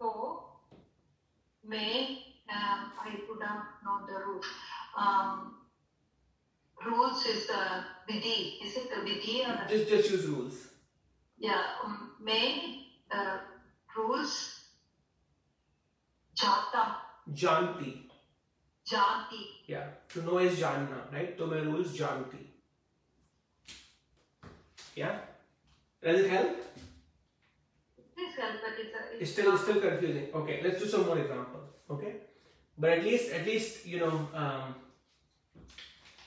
तो मैं I would have known the rules. Um, rules is a vidhi. Is it a vidhi or a just just use rules? Yeah, मैं uh, rules जानता जानती जानती या to know is जानना राइट तो मैं रूल्स जानती या does it help this help but it's still still confusing okay let's do some more examples okay but at least at least you know um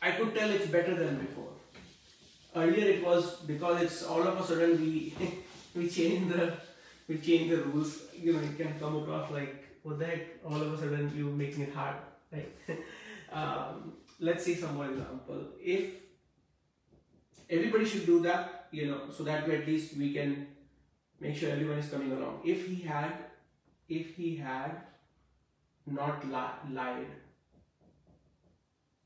I could tell it's better than before. Earlier it was because it's all of a sudden we we change the we change the rules, you know, it can come across like what the heck all of a sudden you making it hard. Right. Um, let's see some more example. If everybody should do that, you know, so that way at least we can make sure everyone is coming along. If he had, if he had not li lied.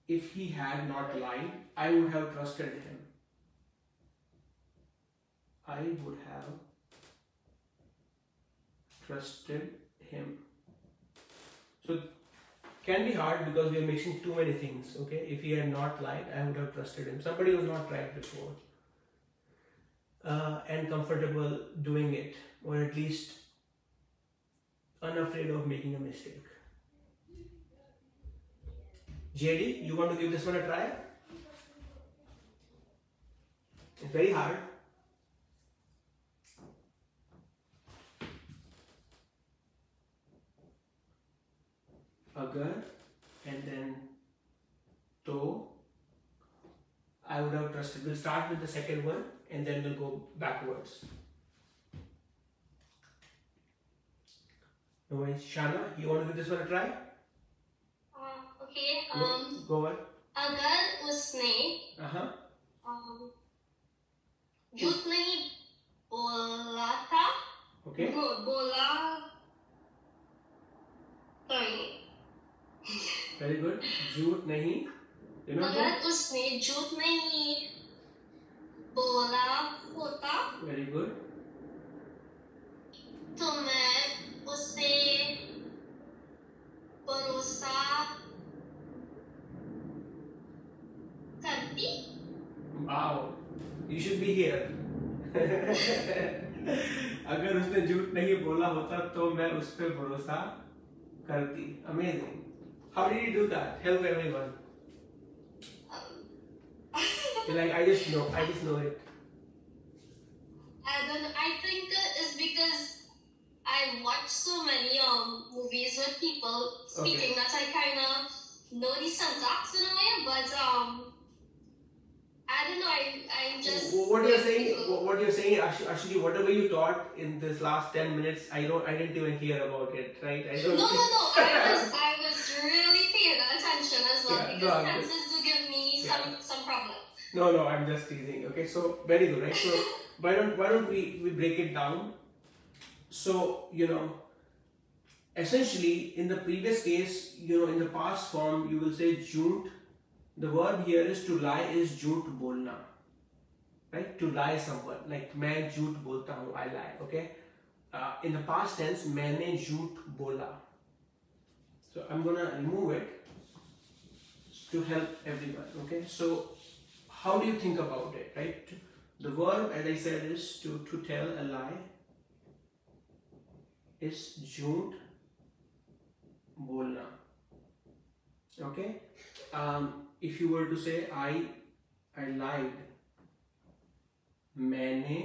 If he had not lied, I would have trusted him. I would have trusted him. So can be hard because we are mixing too many things. Okay, if he had not lied, I would have trusted him. Somebody who's not tried before uh, and comfortable doing it, or at least unafraid of making a mistake. J D, you want to give this one a try? It's very hard. Agar and then to, I would have trusted. We'll start with the second one and then we'll go backwards. No worries. Shana, you want to give this one a try? Uh, okay. Um, no, go on. Agar usne uh-huh. um, usne bola tha. Okay. Bo, bola. Sorry. Very good. झूठ नहीं. You know अगर उसने झूठ नहीं बोला होता. Very good. तो मैं उसे भरोसा करती. Wow. You should be here. अगर उसने झूठ नहीं बोला होता तो मैं उस पर भरोसा करती. Amazing. How did you do that? Help everyone. Um, You're like, I just know, I just know it. I don't know. I think it's because I watch so many um movies with people speaking okay. that I kind of know the syntax in a way. But um, I don't know. I I'm just. What you're saying? People. What you're saying, Ashley? Whatever you taught in this last ten minutes, I don't. I didn't even hear about it. Right? I don't. No, no, no. I was. I was really paying attention as well, yeah, because no, chances do give me yeah. some some problems. No, no, I'm just teasing. Okay, so very good, right? So why don't why don't we we break it down? So you know, essentially in the previous case, you know, in the past form, you will say झूठ. The verb here is to lie is झूठ बोलना, right? To lie someone, like मैं झूठ बोलता हूँ, I lie. Okay, uh, in the past tense, मैंने झूठ बोला. So I'm gonna remove it to help everyone. Okay. So how do you think about it, right? The verb, as I said, is to to tell a lie. Is झूठ बोलना. Okay. Um, if you were to say I I lied, मैंने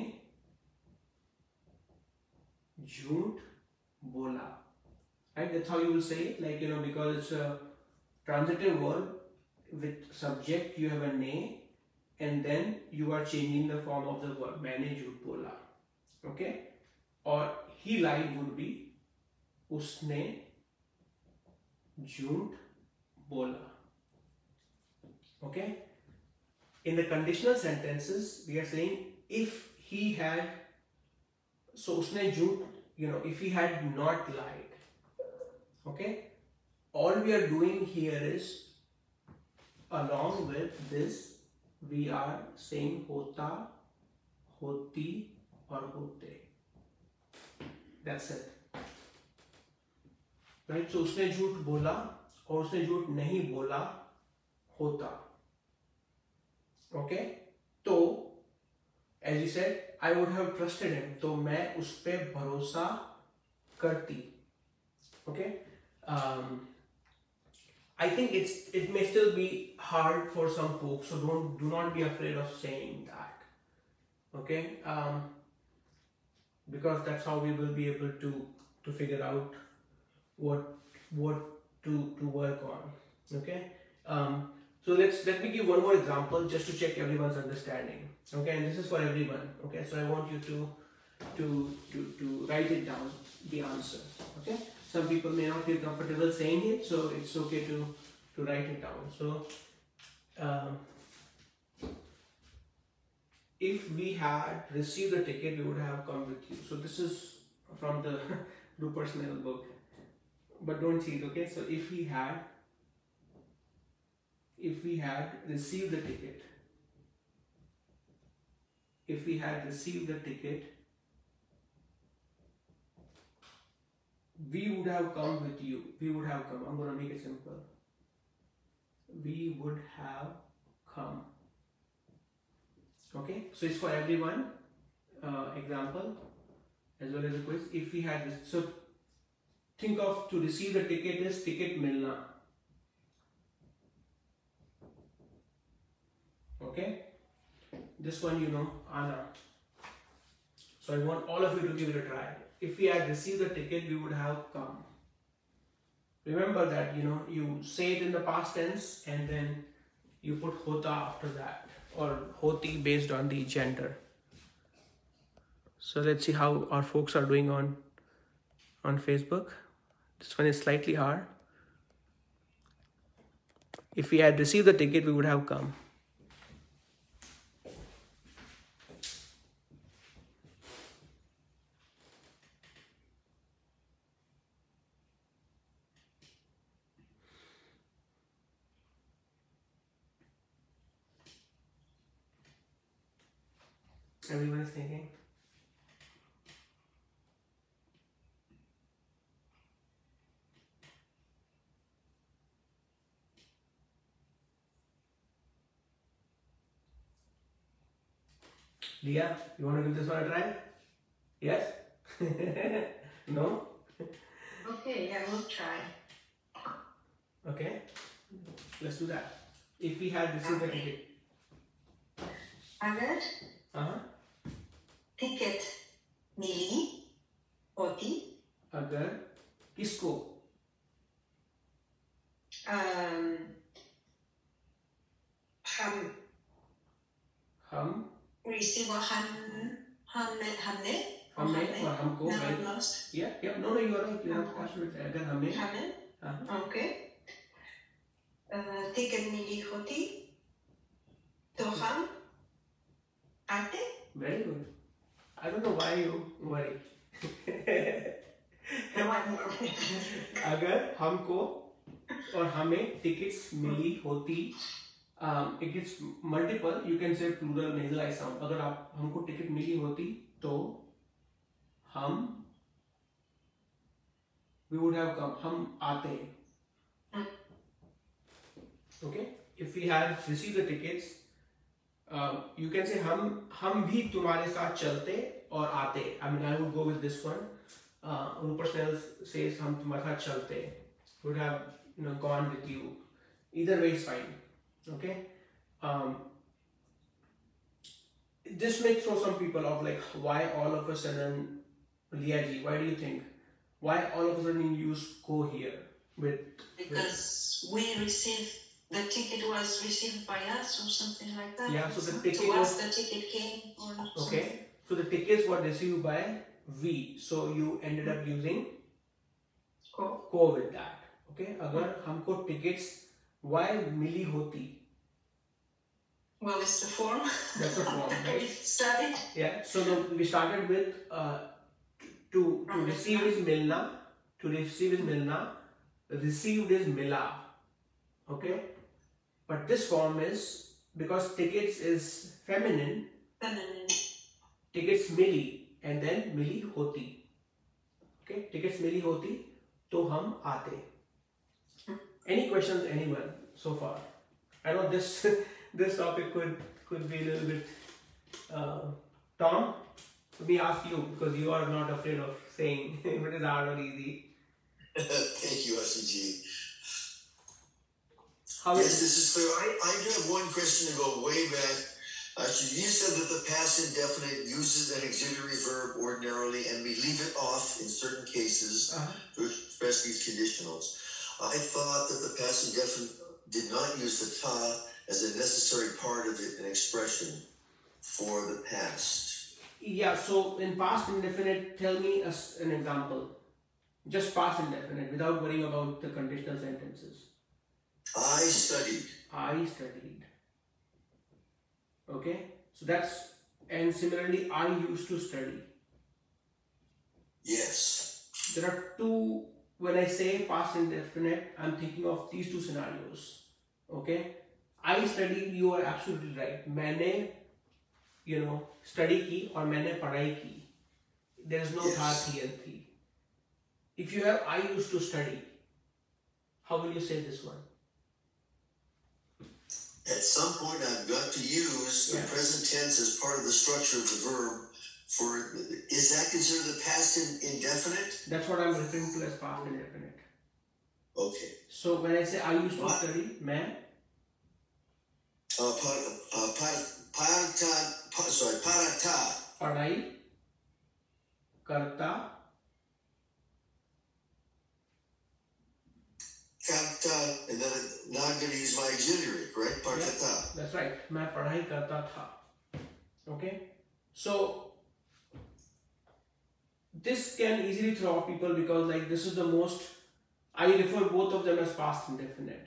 झूठ बोला. Right? That's how you will say it, like, you know, because it's a transitive verb with subject, you have a ne, and then you are changing the form of the verb. मैंने झूठ बोला. Okay? Or he lied would be उसने झूठ बोला. Okay? In the conditional sentences, we are saying if he had, so उसने झूठ, you know, if he had not lied. Okay, all we are doing here is, along with this, we are saying hota, hoti, or hote. That's it. Right? So उसने झूठ बोला और उसने झूठ नहीं बोला होता. Okay? तो, as you said, I would have trusted him. तो मैं उस पे भरोसा करती. Okay? Um, I think it's it may still be hard for some folks, so don't do not be afraid of saying that, okay? Um, because that's how we will be able to to figure out what what to to work on, okay? Um, so let's let me give one more example just to check everyone's understanding, okay? And this is for everyone, okay? So I want you to to to to write it down, the answer, okay? Some people may not feel comfortable saying it, so it's okay to to write it down. So, um, if we had received the ticket, we would have come with you. So this is from the Rupert Snell book. but don't cheat, okay? So if we had, if we had received the ticket, if we had received the ticket, we would have come with you. We would have come. I'm going to make it simple. We would have come. Okay, so it's for everyone. Uh, example as well as a quiz. If we had this, so think of to receive the ticket is ticket milna. Okay, this one you know, आना. So I want all of you to give it a try. If we had received the ticket, we would have come. Remember that, you know, you say it in the past tense and then you put hota after that, or hoti based on the gender. So let's see how our folks are doing on on Facebook. This one is slightly hard. If we had received the ticket, we would have come. Everyone is thinking. Dia, you want to give this one a try? Yes? No? Okay, yeah, we'll try. Okay, let's do that. If we had received the ticket. Agar? Uh-huh. Ticket mili hoti. Agar kisko? Um, hum. Hum. Receive or hum, hum, humne, humne, or humko, now I'm lost. Yeah, yeah, no, no, you are right, you are absolutely right. Agar humne. Humne, uh-huh. Okay. Uh, ticket mili hoti, to hum, aate. Very good. I don't know why you worry. Agar humko or hame tickets mili hoti. Um, it gets multiple, you can say plural nasalized sound. अगर आप हमको ticket मिली होती तो हम, we would have come, हम आते. Okay, if we had received the tickets, uh, you can say हम हम भी तुम्हारे साथ चलते और आते. I mean, I would go with this one. Uh, Rupert Snell says हम तुम्हारे साथ चलते. Would have, you know, gone with you. Either way is fine. Okay, um, this may throw some people off, like why all of a sudden, Lia ji, why do you think, why all of a sudden you use go here with? Because with, we received, the ticket was received by us or something like that. Yeah, so the ticket to was, us the ticket came or okay, something. So the tickets were received by we, so you ended up using go, go with that. Okay, agar humko tickets. Why mili hoti? Well, it's the form. That's the form. Right? We started. Yeah. So the, we started with uh, to to receive is milna, to receive is milna, received is mila. Okay. But this form is because tickets is feminine. Feminine. Tickets mili and then mili hoti. Okay. Tickets mili hoti, to hum aate. Any questions, anyone, so far? I know this this topic could could be a little bit. Uh, Tom, let me ask you because you are not afraid of saying if it is hard or easy. Thank you, R C G. How yes, is this is clear. I, I do have one question to go way back. Uh, you said that the past indefinite uses an auxiliary verb ordinarily, and we leave it off in certain cases uh-huh. to express these conditionals. I thought that the past indefinite did not use the ta as a necessary part of it, an expression for the past. Yeah, so in past indefinite, tell me a, an example. Just past indefinite, without worrying about the conditional sentences. I studied. I studied. Okay, so that's, and similarly, I used to study. Yes. There are two when I say past indefinite, I'm thinking of these two scenarios. Okay, I studied. You are absolutely right. मैंने, you know, study की और मैंने पढ़ाई की. There is no yes. here. If you have, I used to study. How will you say this one? At some point, I've got to use yeah. the present tense as part of the structure of the verb. For is that considered the past in, indefinite? That's what I'm referring to as past indefinite. Okay. So when I say I used to what? study, man. Uh, par, uh, par, parata, par, sorry, parata. Padai, karta. Karta, and then I'm not going to use my auxiliary, correct? Right? Parata. Yeah, that's right. मैं पढ़ाई करता था. Okay. So. This can easily throw off people because like this is the most, I refer both of them as past indefinite.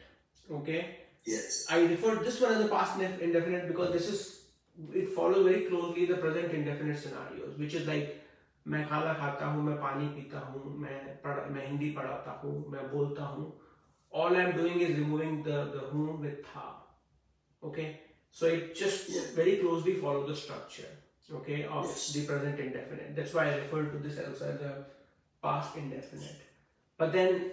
Okay. Yes. I refer this one as the past indefinite because this is, it follows very closely the present indefinite scenarios, which is like मैं खाना खाता हूँ, मैं पानी पीता हूँ, मैं पढ़, मैं हिंदी पढ़ाता हूँ, मैं बोलता हूँ. All I'm doing is removing the the हूँ with था. Okay. So it just very closely follows the structure. Okay, of yes. the present indefinite. That's why I refer to this also as a past indefinite. But then,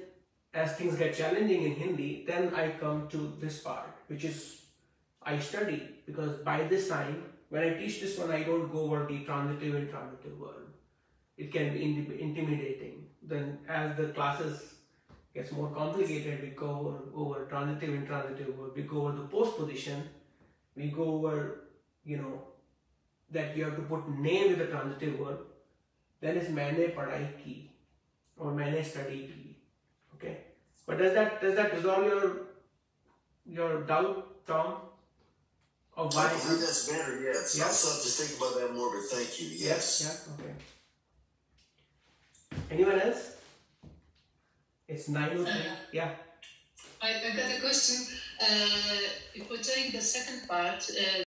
as things get challenging in Hindi, then I come to this part, which is I study, because by this time, when I teach this one, I don't go over the transitive and transitive verb. It can be intimidating. Then, as the classes gets more complicated, we go over, over transitive and transitive verb. We go over the postposition. We go over, you know. That you have to put name with a transitive verb. Then it's मैंने पढ़ाई की or मैंने study की. Okay, but does that does that resolve your your doubt, Tom? Or why? I think that's better. Yes. Yeah. I'll have to think about that more. But thank you. Yes. yes. Yeah. Okay. Anyone else? It's nine o three. Yeah. I I got a question. Uh, if we're doing the second part. Uh,